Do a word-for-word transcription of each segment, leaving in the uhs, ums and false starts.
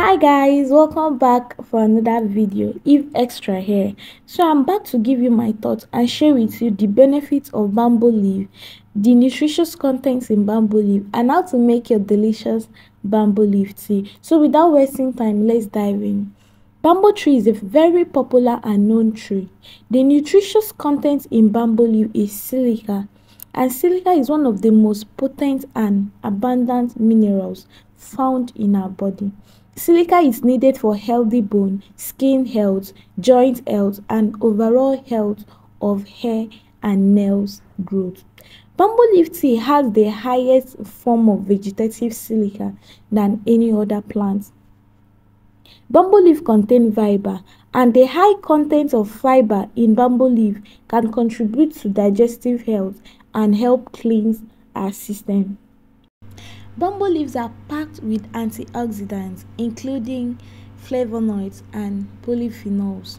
Hi guys, welcome back for another video. Eve Extra here. So I'm back to give you my thoughts and share with you the benefits of bamboo leaf, the nutritious contents in bamboo leaf, and how to make your delicious bamboo leaf tea. So without wasting time, let's dive in. Bamboo tree is a very popular and known tree. The nutritious content in bamboo leaf is silica, and silica is one of the most potent and abundant minerals found in our body. Silica is needed for healthy bone, skin health, joint health, and overall health of hair and nails growth. Bamboo leaf tea has the highest form of vegetative silica than any other plant. Bamboo leaf contains fiber, and the high content of fiber in bamboo leaf can contribute to digestive health and help cleanse our system. Bamboo leaves are packed with antioxidants, including flavonoids and polyphenols.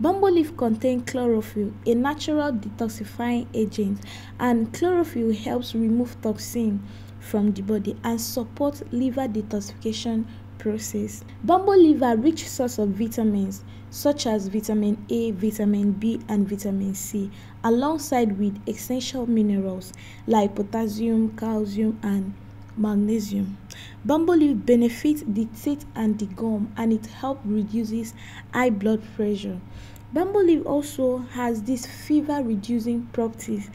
Bamboo leaf contains chlorophyll, a natural detoxifying agent, and chlorophyll helps remove toxins from the body and supports liver detoxification process. Bamboo leaves are a rich source of vitamins such as vitamin A, vitamin B, and vitamin C, alongside with essential minerals like potassium, calcium, and magnesium. Bamboo leaf benefits the teeth and the gum, and it helps reduces high blood pressure. Bamboo leaf also has this fever reducing properties,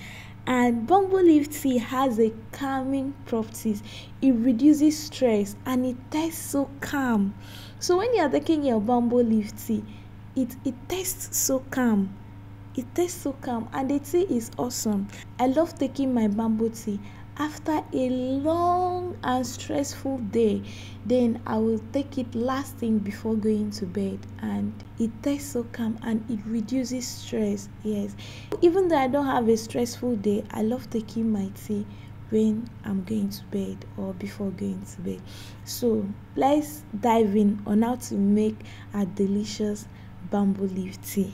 and bamboo leaf tea has a calming properties. It reduces stress and it tastes so calm. So when you are taking your bamboo leaf tea, it it tastes so calm. It tastes so calm, and the tea is awesome. I love taking my bamboo tea after a long and stressful day. Then I will take it last thing before going to bed, and it tastes so calm and it reduces stress. Yes, even though I don't have a stressful day, I love taking my tea when I'm going to bed or before going to bed. So let's dive in on how to make a delicious bamboo leaf tea.